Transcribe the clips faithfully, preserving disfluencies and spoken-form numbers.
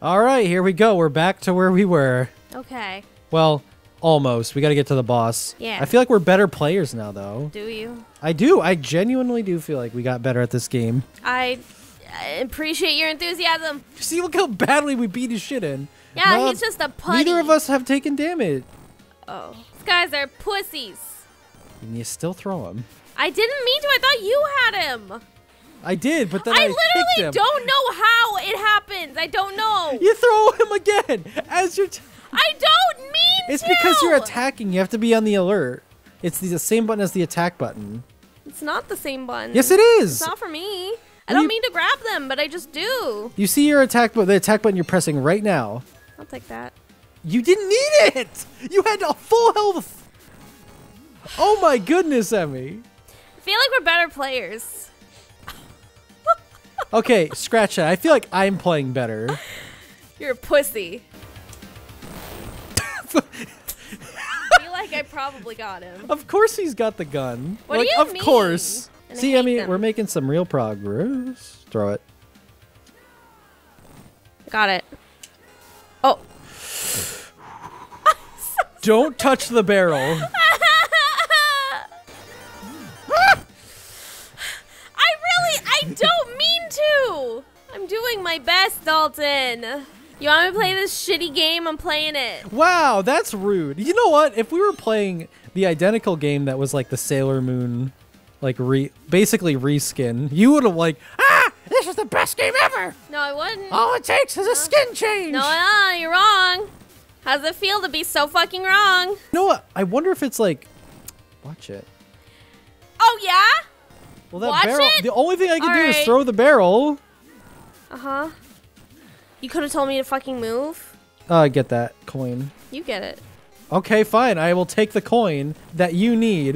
All right, here we go. We're back to where we were. Okay. Well, almost. We got to get to the boss. Yeah. I feel like we're better players now, though. Do you? I do. I genuinely do feel like we got better at this game. I, I appreciate your enthusiasm. See, look how badly we beat his shit in. Yeah, Not, he's just a putty. Neither of us have taken damage. Oh. These guys are pussies. And you still throw him. I didn't mean to. I thought you had him. I did, but then I, I literally him. don't know how it happens. I don't know. You throw him again as you're. T I don't mean it's to. It's because you're attacking. You have to be on the alert. It's the same button as the attack button. It's not the same button. Yes, it is. It's not for me. I well, don't you... mean to grab them, but I just do. You see your attack, but the attack button you're pressing right now. I'll take that. You didn't need it. You had a full health. Oh my goodness, Emi. I feel like we're better players. Okay, scratch that. I feel like I'm playing better. You're a pussy. I feel like I probably got him. Of course he's got the gun. What like, do you of mean? Of course. And See, I mean, them. we're making some real progress. Throw it. Got it. Oh. Don't touch the barrel. I'm doing my best, Dalton. You want me to play this shitty game? I'm playing it. Wow, that's rude. You know what? If we were playing the identical game that was like the Sailor Moon, like re basically reskin, you would have like, ah, this is the best game ever. No, I wouldn't. All it takes is no. a skin change. No, no, you're wrong. How does it feel to be so fucking wrong? You know what? I wonder if it's like, watch it. Oh, yeah? Well, that watch barrel. It? The only thing I can All do right. is throw the barrel. Uh huh. You could have told me to fucking move. Uh, get that coin. You get it. Okay, fine. I will take the coin that you need.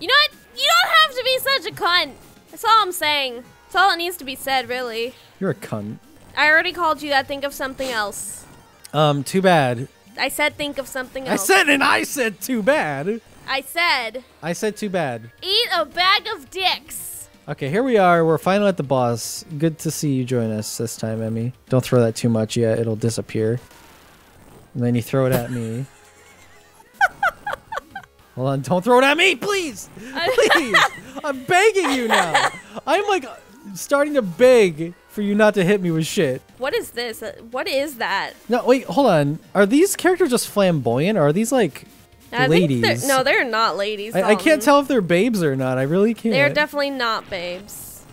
You know what? You don't have to be such a cunt. That's all I'm saying. That's all that needs to be said, really. You're a cunt. I already called you that. Think of something else. Um, too bad. I said think of something else. I said and I said too bad. I said. I said too bad. Eat a bag of dicks. Okay, here we are. We're finally at the boss. Good to see you join us this time, Emi. Don't throw that too much yet. It'll disappear. And then you throw it at me. Hold on. Don't throw it at me, please. Please. I'm begging you now. I'm like starting to beg for you not to hit me with shit. What is this? What is that? No, wait. Hold on. Are these characters just flamboyant? Or are these like... I ladies. They're, no, they're not ladies. I, I can't tell if they're babes or not. I really can't. They're definitely not babes.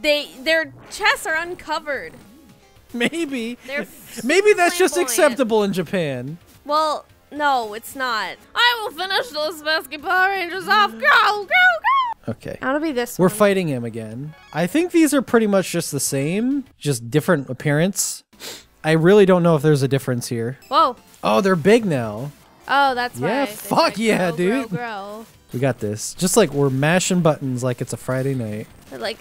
They their chests are uncovered. Maybe. They're Maybe that's just acceptable in Japan. Well, no, it's not. I will finish those pesky Power Rangers off. Go, go, go. Okay. That'll be this one. We're fighting him again. I think these are pretty much just the same, just different appearance. I really don't know if there's a difference here. Whoa. Oh, they're big now. Oh, that's right. Yeah, fuck yeah, grow, dude. Grow, grow. We got this. Just like we're mashing buttons like it's a Friday night. Like,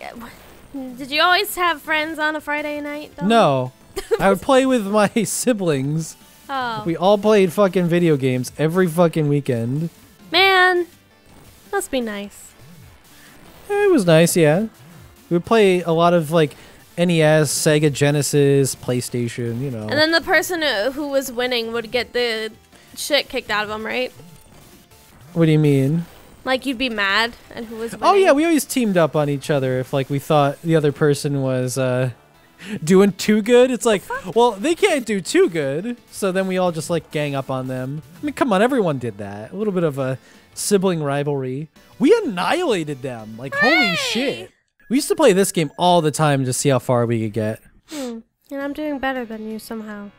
did you always have friends on a Friday night? Though? No. I would play with my siblings. Oh. We all played fucking video games every fucking weekend. Man, must be nice. It was nice, yeah. We would play a lot of like... N E S, Sega Genesis, PlayStation, you know. And then the person who was winning would get the... shit kicked out of them, right? What do you mean? Like you'd be mad and who was winning? Oh yeah, we always teamed up on each other if like we thought the other person was uh doing too good. It's like, well, they can't do too good, so then we all just like gang up on them. I mean, come on, everyone did that. A little bit of a sibling rivalry. We annihilated them. Like, hey! Holy shit. We used to play this game all the time to see how far we could get. Hmm. And I'm doing better than you somehow.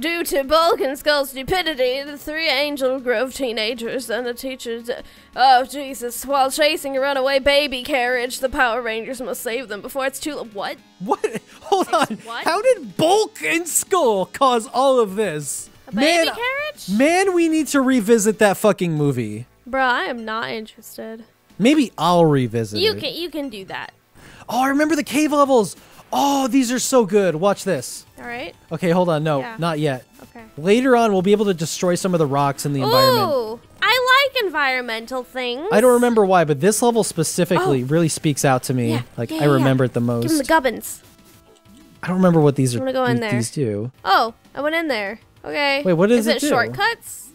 Due to bulk and skull stupidity, the three Angel Grove teenagers and the teachers... Oh, Jesus. While chasing a runaway baby carriage, the Power Rangers must save them before it's too... What? What? Hold it's on. What? How did bulk and skull cause all of this? A baby man, carriage? Man, we need to revisit that fucking movie. Bruh, I am not interested. Maybe I'll revisit you it. Can, you can do that. Oh, I remember the cave levels. Oh, these are so good. Watch this. All right. Okay, hold on. No, yeah. Not yet. Okay. Later on, we'll be able to destroy some of the rocks in the Ooh, environment. I like environmental things. I don't remember why, but this level specifically oh. really speaks out to me. Yeah. Like, yeah, I yeah. remember it the most. Give him the gubbins. I don't remember what these are. I'm gonna go in there. These do. Oh, I went in there. Okay. Wait, what is it? Is it, it shortcuts?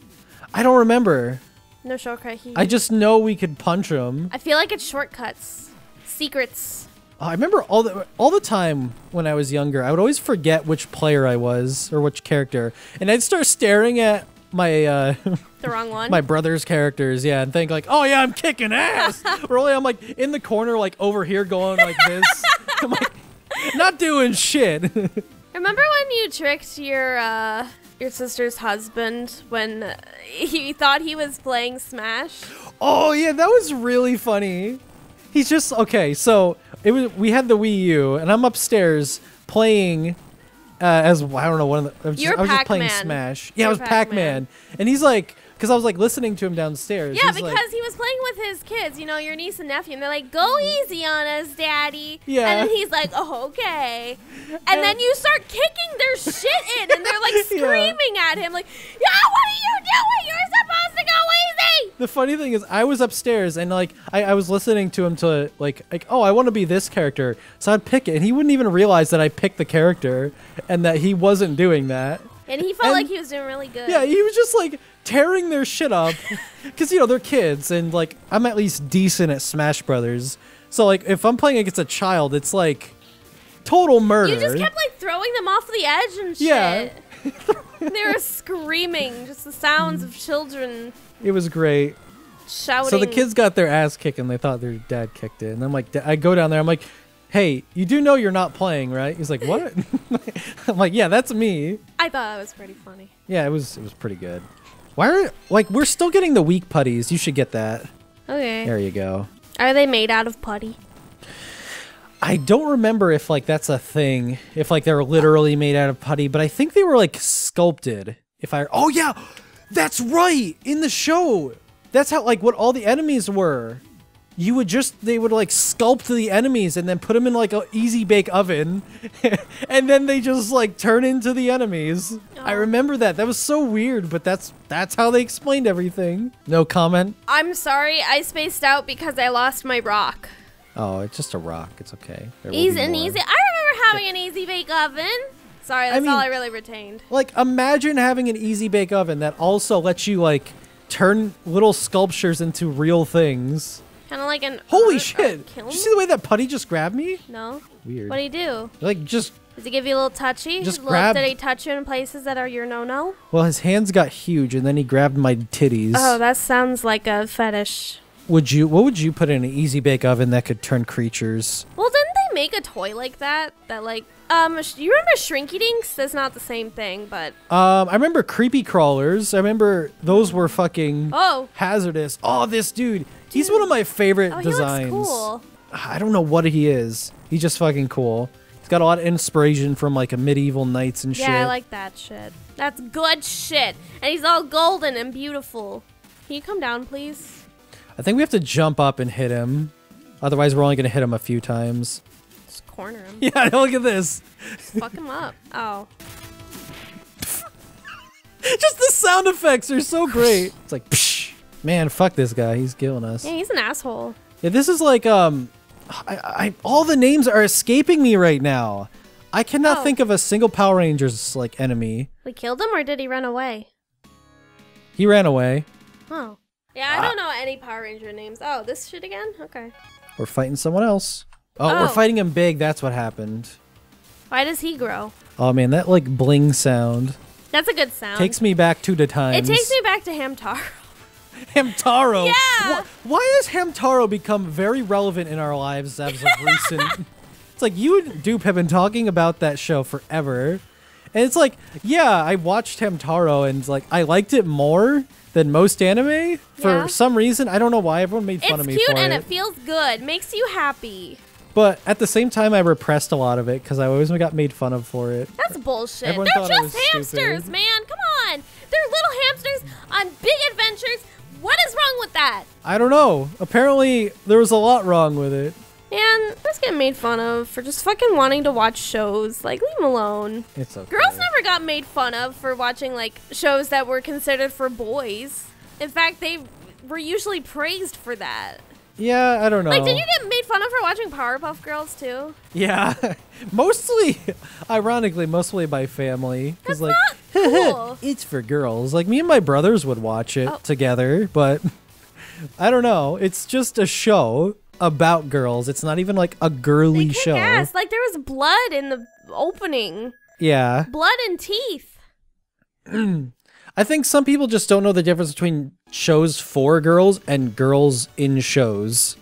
I don't remember. No shortcut. He... I just know we could punch them. I feel like it's shortcuts, secrets. Uh, I remember all the all the time when I was younger, I would always forget which player I was or which character, and I'd start staring at my uh, the wrong one. My brother's characters, yeah, and think like, oh yeah, I'm kicking ass. Really, I'm like in the corner, like over here, going like this. I'm like not doing shit. Remember when you tricked your uh, your sister's husband when he thought he was playing Smash? Oh yeah, that was really funny. He's just okay. So it was. We had the Wii U, and I'm upstairs playing uh, as I don't know one of the. I was, just, I was just playing Smash. Yeah, You're I was Pac-Man, Pac and he's like, because I was like listening to him downstairs. Yeah, he's because like, he was playing with his kids, you know, your niece and nephew, and they're like, "Go easy on us, Daddy." Yeah. And then he's like, "Oh, okay," and, and then you start kicking their shit in, and they're like screaming yeah. at him, like, "Yeah, what are you doing? You're supposed to go easy." The funny thing is, I was upstairs and like I, I was listening to him to like like oh, I want to be this character, so I'd pick it, and he wouldn't even realize that I picked the character and that he wasn't doing that. And he felt and, like he was doing really good. Yeah, he was just like tearing their shit up because, you know, they're kids and like I'm at least decent at Smash Brothers. So like if I'm playing against a child, it's like total murder. You just kept like throwing them off the edge and shit. Yeah. They were screaming, just the sounds of children. It was great. Shouting. So the kids got their ass kicked and they thought their dad kicked it. And I'm like, I go down there. I'm like, hey, you do know you're not playing, right? He's like, what? I'm like, yeah, that's me. I thought that was pretty funny. Yeah, it was it was pretty good. Why are, like, we're still getting the weak putties. You should get that. Okay. There you go. Are they made out of putty? I don't remember if, like, that's a thing. If, like, they were literally made out of putty. But I think they were, like, sculpted. If I, oh, yeah, that's right. In the show. That's how, like, what all the enemies were. You would just, they would like sculpt the enemies and then put them in like an easy bake oven and then they just like turn into the enemies. Oh. I remember that. That was so weird, but that's that's how they explained everything. No comment? I'm sorry. I spaced out because I lost my rock. Oh, it's just a rock. It's okay. Easy and easy. I remember having an easy bake oven. Sorry, that's I mean, all I really retained. Like imagine having an easy bake oven that also lets you like turn little sculptures into real things. Kind of like an holy earth, shit! Earth Did you see the way that putty just grabbed me? No. Weird. What do you do? Like just. Does he give you a little touchy? Just grab. Did he touch you in places that are your no-no? Well, his hands got huge, and then he grabbed my titties. Oh, that sounds like a fetish. Would you? What would you put in an easy bake oven that could turn creatures? Well, didn't they make a toy like that? That like, um, you remember Shrinky Dinks? That's not the same thing, but. Um, I remember Creepy Crawlers. I remember those were fucking. Oh. Hazardous. Oh, this dude. He's one of my favorite oh, designs. He looks cool. I don't know what he is. He's just fucking cool. He's got a lot of inspiration from like a medieval knights and yeah, shit. Yeah, I like that shit. That's good shit. And he's all golden and beautiful. Can you come down, please? I think we have to jump up and hit him. Otherwise, we're only going to hit him a few times. Just corner him. Yeah, look at this. Just fuck him up. Oh. Just the sound effects are so great. It's like, psh. Man, fuck this guy. He's killing us. Yeah, he's an asshole. Yeah, this is like, um, I, I, all the names are escaping me right now. I cannot oh. think of a single Power Rangers, like, enemy. We killed him or did he run away? He ran away. Oh. Yeah, I ah. don't know any Power Ranger names. Oh, this shit again? Okay. We're fighting someone else. Oh, oh, we're fighting him big. That's what happened. Why does he grow? Oh, man, that, like, bling sound. That's a good sound. Takes me back to the times. It takes me back to Hamtaro. Hamtaro. Yeah. Why, why has Hamtaro become very relevant in our lives as of recent? It's like you and Dupe have been talking about that show forever, and it's like, yeah, I watched Hamtaro and like I liked it more than most anime for yeah. some reason. I don't know why everyone made fun it's of me for it. It's cute and it feels good, makes you happy. But at the same time, I repressed a lot of it because I always got made fun of for it. That's bullshit. Everyone They're just hamsters, stupid. man. Come on, they're little hamsters on big adventures. What is wrong with that? I don't know. Apparently, there was a lot wrong with it. Man, I was getting made fun of for just fucking wanting to watch shows. Like, leave them alone. It's okay. Girls never got made fun of for watching, like, shows that were considered for boys. In fact, they were usually praised for that. Yeah, I don't know. Like, did you get made fun of for watching Powerpuff Girls too? Yeah, mostly, ironically, mostly by family. That's like, not cool. It's for girls. Like, me and my brothers would watch it oh. together, but I don't know. It's just a show about girls. It's not even like a girly they show. Ass. Like, there was blood in the opening. Yeah. Blood and teeth. I think some people just don't know the difference between shows for girls and girls in shows.